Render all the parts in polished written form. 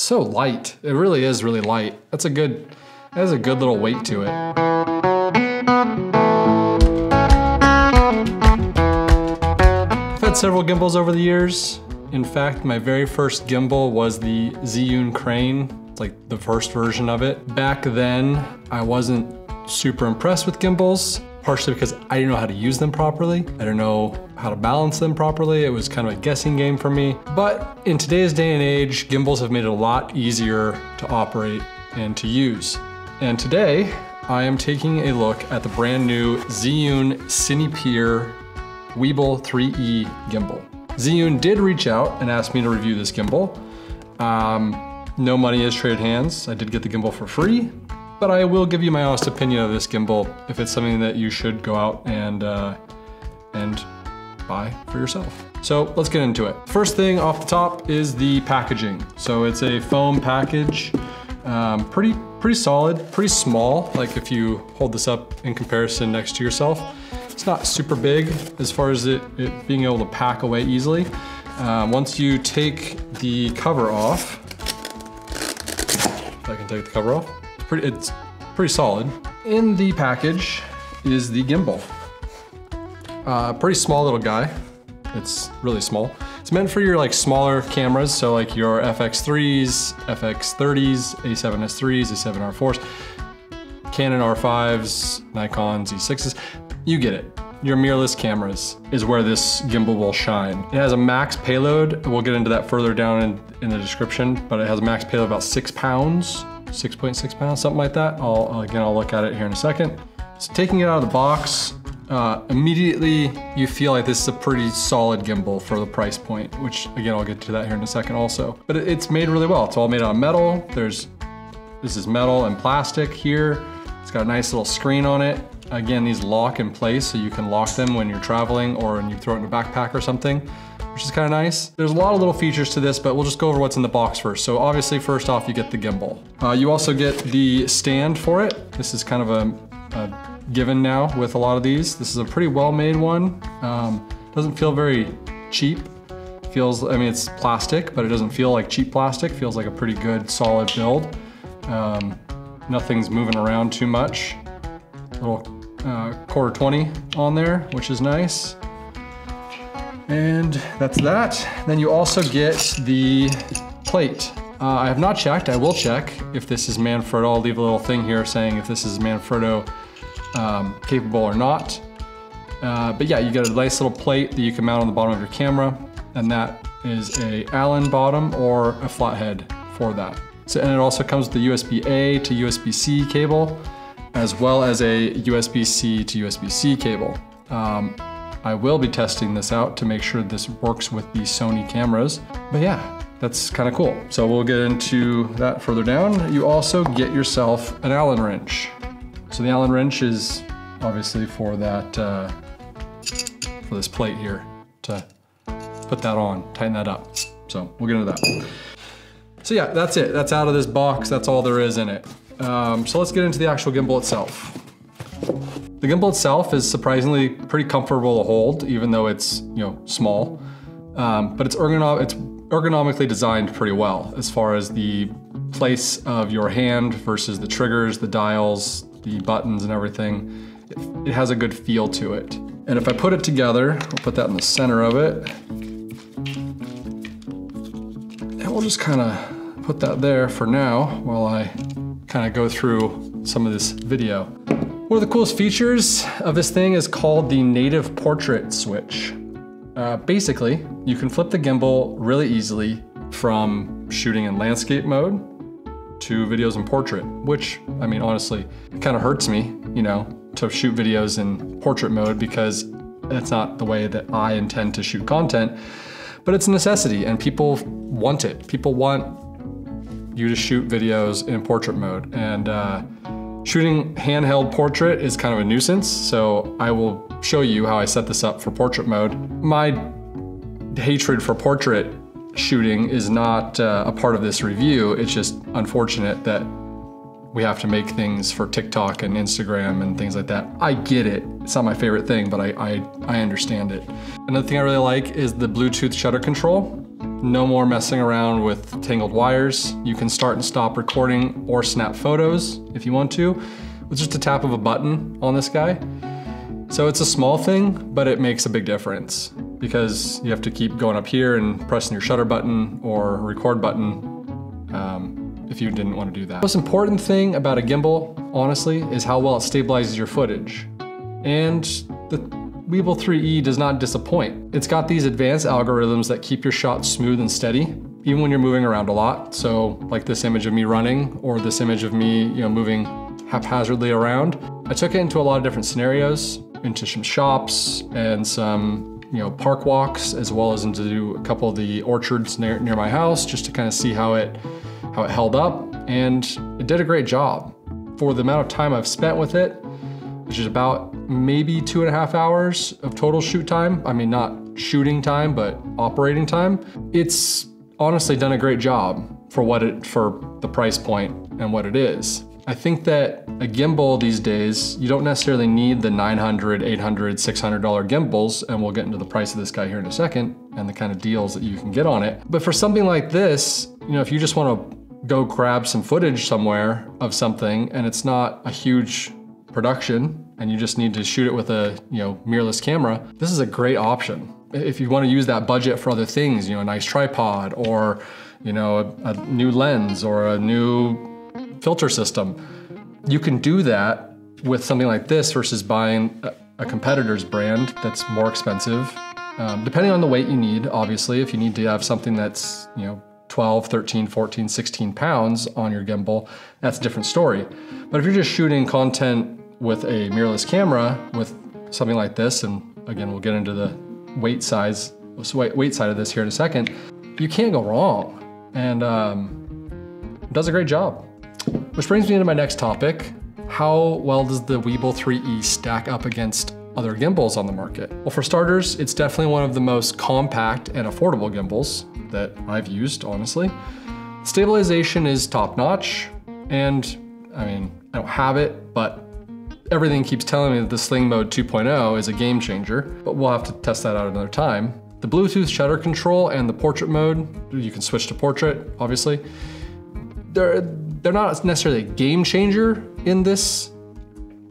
It's so light. It really is really light. That's a good, that has a good little weight to it. I've had several gimbals over the years. In fact, my very first gimbal was the Zhiyun Crane. It's like the first version of it. Back then, I wasn't super impressed with gimbals, partially because I didn't know how to use them properly. I didn't know how to balance them properly. It was kind of a guessing game for me. But in today's day and age, gimbals have made it a lot easier to operate and to use. And today, I am taking a look at the brand new Zhiyun Cinepeer Weebill 3E gimbal. Zhiyun did reach out and ask me to review this gimbal. No money is traded hands. I did get the gimbal for free, but I will give you my honest opinion of this gimbal if it's something that you should go out and buy for yourself. So let's get into it. First thing off the top is the packaging. So it's a foam package, pretty solid, pretty small. Like if you hold this up in comparison next to yourself, it's not super big as far as it being able to pack away easily. Once you take the cover off, if I can take the cover off, it's pretty solid. In the package is the gimbal. Pretty small little guy. It's really small. It's meant for your like smaller cameras, so like your FX3s, FX30s, A7S3s, A7R4s, Canon R5s, Nikon Z6s. You get it. Your mirrorless cameras is where this gimbal will shine. It has a max payload. We'll get into that further down in the description, but it has a max payload of about 6 pounds, 6.6 pounds, something like that. I'll look at it here in a second. So taking it out of the box, immediately you feel like this is a pretty solid gimbal for the price point, which again, I'll get to that here in a second also. But it's made really well. It's all made out of metal. This is metal and plastic here. It's got a nice little screen on it. Again, these lock in place, so you can lock them when you're traveling or when you throw it in a backpack or something, which is kind of nice. There's a lot of little features to this, but we'll just go over what's in the box first. So obviously, first off, you get the gimbal. You also get the stand for it. This is kind of a given now with a lot of these. This is a pretty well-made one. Doesn't feel very cheap. Feels, I mean, it's plastic, but it doesn't feel like cheap plastic. Feels like a pretty good, solid build. Nothing's moving around too much. Little quarter 20 on there, which is nice. And that's that. Then you also get the plate. I have not checked, I will check if this is Manfrotto. I'll leave a little thing here saying if this is Manfrotto capable or not. But yeah, you get a nice little plate that you can mount on the bottom of your camera, and that is an Allen bottom or a flathead for that. So, and it also comes with the USB-A to USB-C cable, as well as a USB-C to USB-C cable. I will be testing this out to make sure this works with the Sony cameras, but yeah, that's kind of cool. So we'll get into that further down. You also get yourself an Allen wrench. So the Allen wrench is obviously for that, for this plate here to put that on, tighten that up. So we'll get into that. So yeah, that's it. That's out of this box. That's all there is in it. So let's get into the actual gimbal itself. The gimbal itself is surprisingly pretty comfortable to hold, even though it's, you know, small. But it's ergonomically designed pretty well as far as the place of your hand versus the triggers, the dials, the buttons and everything. It has a good feel to it. And if I put it together, I'll put that in the center of it. And we'll just kind of put that there for now while I kind of go through some of this video. One of the coolest features of this thing is called the native portrait switch. Basically, you can flip the gimbal really easily from shooting in landscape mode to videos in portrait, which, I mean, honestly, it kind of hurts me, you know, to shoot videos in portrait mode because that's not the way that I intend to shoot content, but it's a necessity and people want it. People want you to shoot videos in portrait mode, and shooting handheld portrait is kind of a nuisance, so I will show you how I set this up for portrait mode. My hatred for portrait shooting is not a part of this review. It's just unfortunate that we have to make things for TikTok and Instagram and things like that. I get it. It's not my favorite thing, but I understand it. Another thing I really like is the Bluetooth shutter control. No more messing around with tangled wires. You can start and stop recording or snap photos if you want to, with just a tap of a button on this guy. So it's a small thing, but it makes a big difference because you have to keep going up here and pressing your shutter button or record button if you didn't want to do that. The most important thing about a gimbal, honestly, is how well it stabilizes your footage. And the Weebill 3E does not disappoint. It's got these advanced algorithms that keep your shot smooth and steady, even when you're moving around a lot. So like this image of me running or this image of me, you know, moving haphazardly around. I took it into a lot of different scenarios, into some shops and some, you know, park walks, as well as into a couple of the orchards near my house, just to kind of see how it held up. And it did a great job. For the amount of time I've spent with it, which is about maybe 2.5 hours of total shoot time. I mean, not shooting time, but operating time. It's honestly done a great job for the price point and what it is. I think that a gimbal these days, you don't necessarily need the $900, $800, $600 gimbals, and we'll get into the price of this guy here in a second and the kind of deals that you can get on it. But for something like this, you know, if you just want to go grab some footage somewhere of something and it's not a huge production and you just need to shoot it with a, you know, mirrorless camera, this is a great option. If you want to use that budget for other things, you know, a nice tripod or, you know, a new lens or a new filter system. You can do that with something like this versus buying a competitor's brand that's more expensive, depending on the weight you need. Obviously, if you need to have something that's, you know, 12, 13, 14, 16 pounds on your gimbal, that's a different story. But if you're just shooting content with a mirrorless camera with something like this, and again, we'll get into the weight side of this here in a second, you can't go wrong. And it does a great job. Which brings me into my next topic. How well does the Weebill 3E stack up against other gimbals on the market? Well, for starters, it's definitely one of the most compact and affordable gimbals that I've used, honestly. Stabilization is top-notch, and I mean, I don't have it, but everything keeps telling me that the Sling Mode 2.0 is a game changer, but we'll have to test that out another time. The Bluetooth shutter control and the portrait mode, you can switch to portrait, obviously. They're not necessarily a game changer in this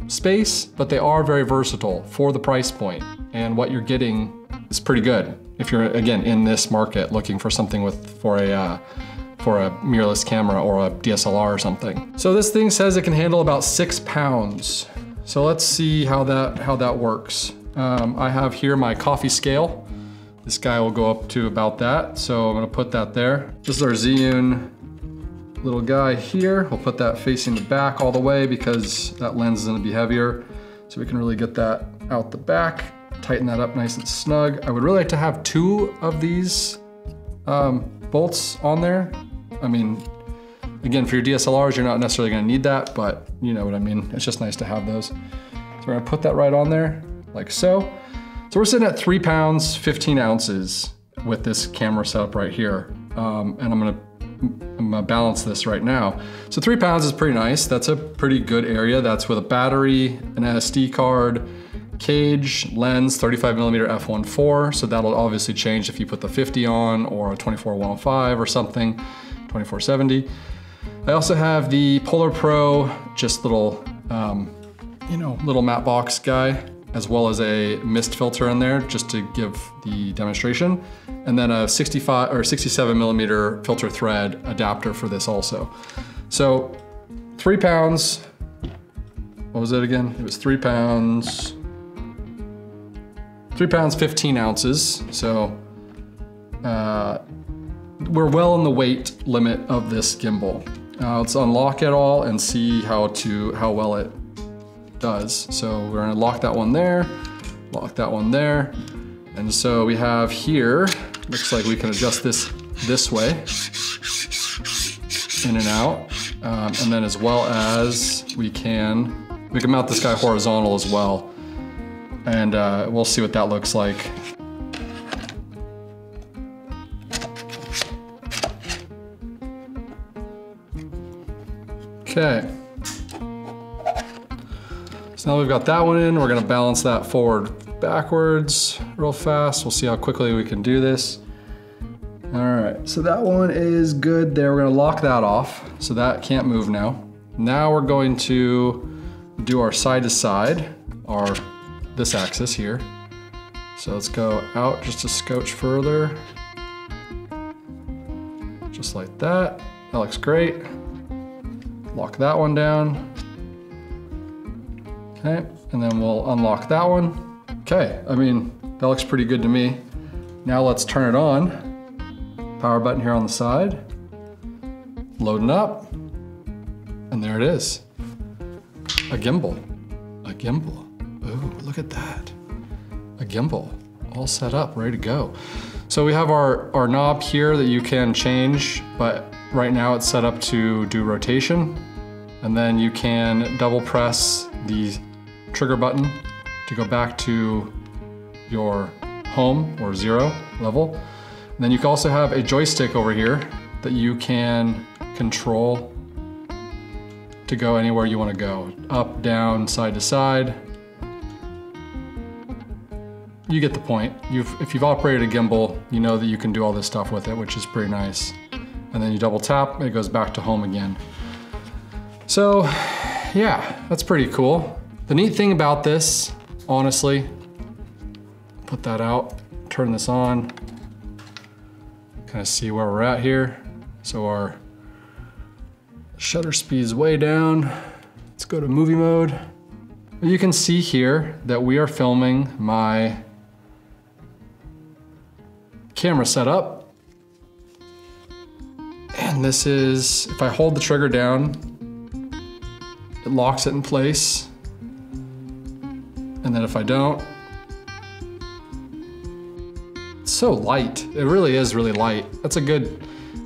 space, but they are very versatile for the price point, and what you're getting is pretty good. If you're, again, in this market looking for something for a mirrorless camera or a DSLR or something. So this thing says it can handle about 6 pounds. So let's see how that works. I have here my coffee scale. This guy will go up to about that. So I'm gonna put that there. This is our Zhiyun little guy here. We'll put that facing the back all the way because that lens is gonna be heavier. So we can really get that out the back, tighten that up nice and snug. I would really like to have 2 of these bolts on there. I mean, again, for your DSLRs, you're not necessarily gonna need that, but you know what I mean. It's just nice to have those. So we're gonna put that right on there, like so. So we're sitting at 3 pounds, 15 ounces with this camera setup right here. And I'm gonna balance this right now. So 3 pounds is pretty nice. That's a pretty good area. That's with a battery, an SD card, cage, lens, 35mm f1.4. So that'll obviously change if you put the 50 on or a 24-105 or something, 24-70. I also have the Polar Pro, just little, you know, little matte box guy, as well as a mist filter in there just to give the demonstration. And then a 65 or 67mm filter thread adapter for this also. So 3 pounds, what was it again? It was 3 pounds, 15 ounces. So we're well in the weight limit of this gimbal. Let's unlock it all and see how well it does. So we're gonna lock that one there, lock that one there. And so we have here, looks like we can adjust this way, in and out. And then as well as we can mount this guy horizontal as well. And we'll see what that looks like. Okay. So now we've got that one in, we're gonna balance that forward backwards real fast. We'll see how quickly we can do this. All So that one is good there. We're gonna lock that off, so that can't move now. Now we're going to do our side to side, or this axis here. So let's go out just a scotch further. Just like that. That looks great. Lock that one down. Okay, and then we'll unlock that one. Okay, I mean, that looks pretty good to me. Now let's turn it on. Power button here on the side. Loading up. And there it is. A gimbal. A gimbal. Ooh, look at that. A gimbal. All set up, ready to go. So we have our knob here that you can change, but right now it's set up to do rotation. And then you can double press the trigger button to go back to your home or zero level. And then you can also have a joystick over here that you can control to go anywhere you want to go. Up, down, side to side. You get the point. If you've operated a gimbal, you know that you can do all this stuff with it, which is pretty nice. And then you double tap, and it goes back to home again. So yeah, that's pretty cool. The neat thing about this, honestly, put that out, turn this on, kind of see where we're at here. So our shutter speed's way down. Let's go to movie mode. You can see here that we are filming my camera setup. And this is, if I hold the trigger down, it locks it in place. And then if I don't, it's so light. It really is really light. That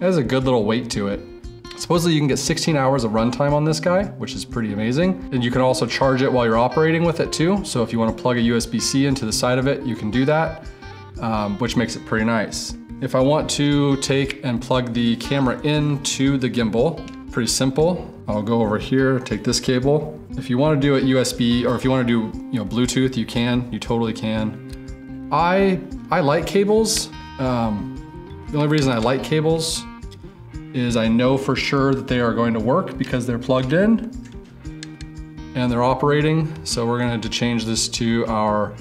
has a good little weight to it. Supposedly you can get 16 hours of runtime on this guy, which is pretty amazing. And you can also charge it while you're operating with it too. So if you want to plug a USB-C into the side of it, you can do that, which makes it pretty nice. If I want to take and plug the camera into the gimbal, pretty simple. I'll go over here, take this cable. If you want to do it USB, or if you want to do Bluetooth, you can, you totally can. I like cables. The only reason I like cables is I know for sure that they are going to work because they're plugged in and they're operating. So we're going to change this to our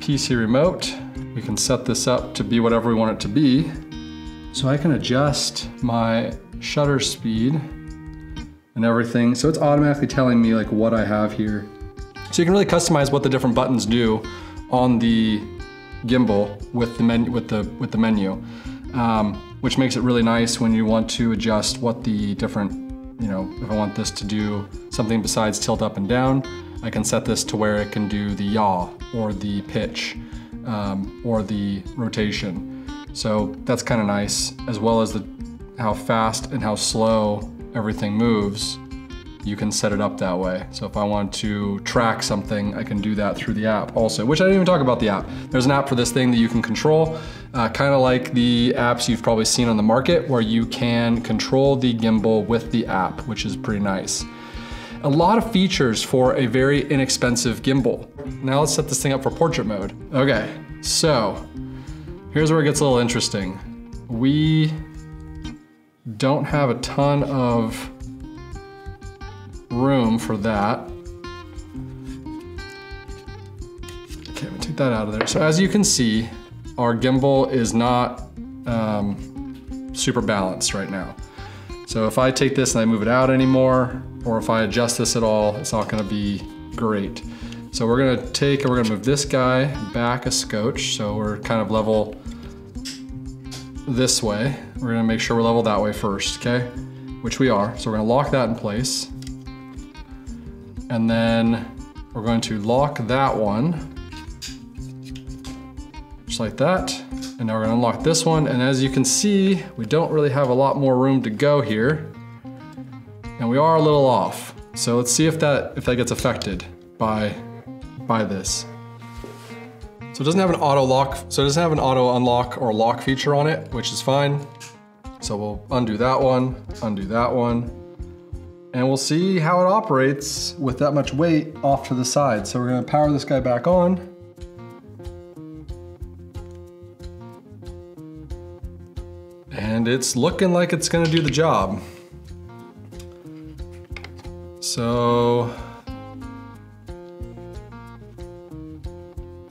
PC remote. We can set this up to be whatever we want it to be. So I can adjust my shutter speed and everything. So it's automatically telling me like what I have here. So you can really customize what the different buttons do on the gimbal with the menu, with the menu. Which makes it really nice when you want to adjust what the different, if I want this to do something besides tilt up and down, I can set this to where it can do the yaw or the pitch or the rotation. So that's kind of nice, as well as how fast and how slow everything moves. You can set it up that way. So if I want to track something, I can do that through the app also, which I didn't even talk about the app. There's an app for this thing that you can control, kind of like the apps you've probably seen on the market where you can control the gimbal with the app, which is pretty nice. A lot of features for a very inexpensive gimbal. Now let's set this thing up for portrait mode. Okay, so here's where it gets a little interesting. We don't have a ton of room for that. Okay, we take that out of there. So as you can see, our gimbal is not super balanced right now. So if I take this and I move it out anymore, or if I adjust this at all, it's not gonna be great. So we're gonna take and we're gonna move this guy back a scotch. So we're kind of level this way. We're gonna make sure we're level that way first, okay? Which we are, so we're gonna lock that in place. And then we're going to lock that one, just like that. And now we're gonna unlock this one. And as you can see, we don't really have a lot more room to go here. And we are a little off. So let's see if that gets affected by this. So it doesn't have an auto lock, so it doesn't have an auto unlock or lock feature on it, which is fine. So we'll undo that one, and we'll see how it operates with that much weight off to the side. So we're gonna power this guy back on. And and it's looking like it's gonna do the job. So,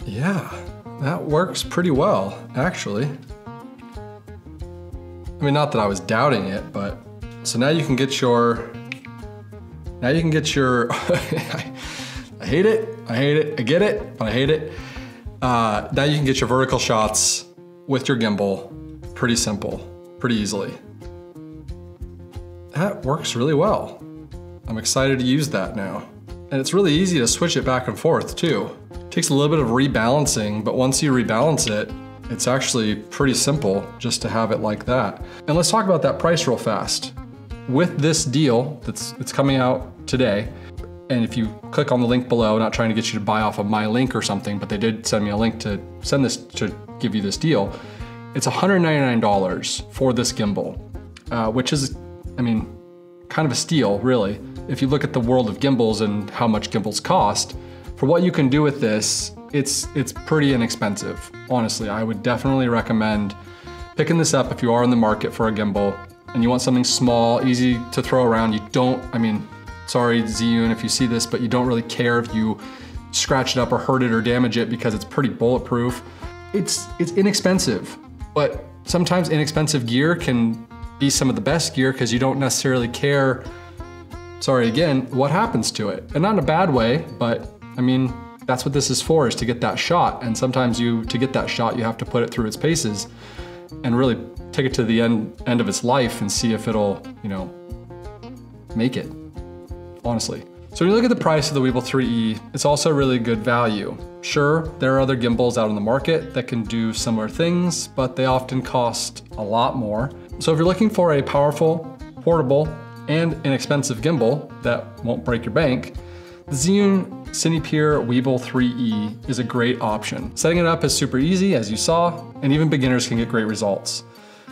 yeah, that works pretty well, actually. I mean, not that I was doubting it, but so now you can get your, I hate it, I get it, but I hate it. Now you can get your vertical shots with your gimbal, pretty simple, pretty easily. That works really well. I'm excited to use that now. And it's really easy to switch it back and forth too. It takes a little bit of rebalancing, but once you rebalance it, it's actually pretty simple just to have it like that. And let's talk about that price real fast. With this deal that's coming out today, and if you click on the link below, not trying to get you to buy off of my link or something, but they did send me a link to send this to give you this deal. It's $199 for this gimbal, which is, I mean, kind of a steal, really. If you look at the world of gimbals and how much gimbals cost, for what you can do with this, it's pretty inexpensive. Honestly, I would definitely recommend picking this up if you are in the market for a gimbal and you want something small, easy to throw around. You don't, I mean, sorry Zhiyun if you see this, but you don't really care if you scratch it up or hurt it or damage it because it's pretty bulletproof. It's inexpensive, but sometimes inexpensive gear can be some of the best gear because you don't necessarily care, sorry again, what happens to it. And not in a bad way, but I mean, that's what this is for, is to get that shot. And sometimes to get that shot, you have to put it through its paces and really take it to the end of its life and see if it'll, you know, make it, honestly. So when you look at the price of the Weebill 3E, it's also really good value. Sure, there are other gimbals out on the market that can do similar things, but they often cost a lot more. So if you're looking for a powerful, portable, and inexpensive gimbal that won't break your bank, the Zhiyun Cinepeer Weebill 3E is a great option. Setting it up is super easy, as you saw, and even beginners can get great results.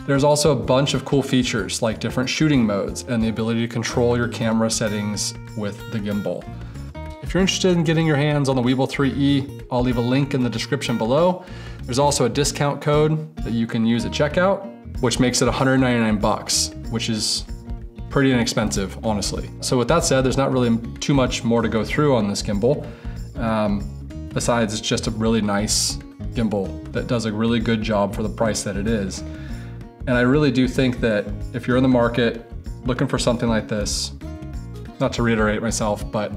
There's also a bunch of cool features like different shooting modes and the ability to control your camera settings with the gimbal. If you're interested in getting your hands on the Weebill 3E, I'll leave a link in the description below. There's also a discount code that you can use at checkout, which makes it 199 bucks, which is pretty inexpensive, honestly. So with that said, there's not really too much more to go through on this gimbal. Besides, it's just a really nice gimbal that does a really good job for the price that it is. And I really do think that if you're in the market looking for something like this, not to reiterate myself, but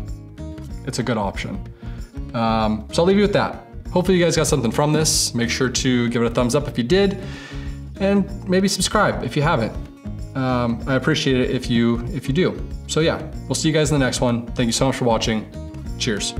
it's a good option. So I'll leave you with that. Hopefully you guys got something from this. Make sure to give it a thumbs up if you did, and maybe subscribe if you haven't. I appreciate it if you do. So yeah, we'll see you guys in the next one. Thank you so much for watching. Cheers.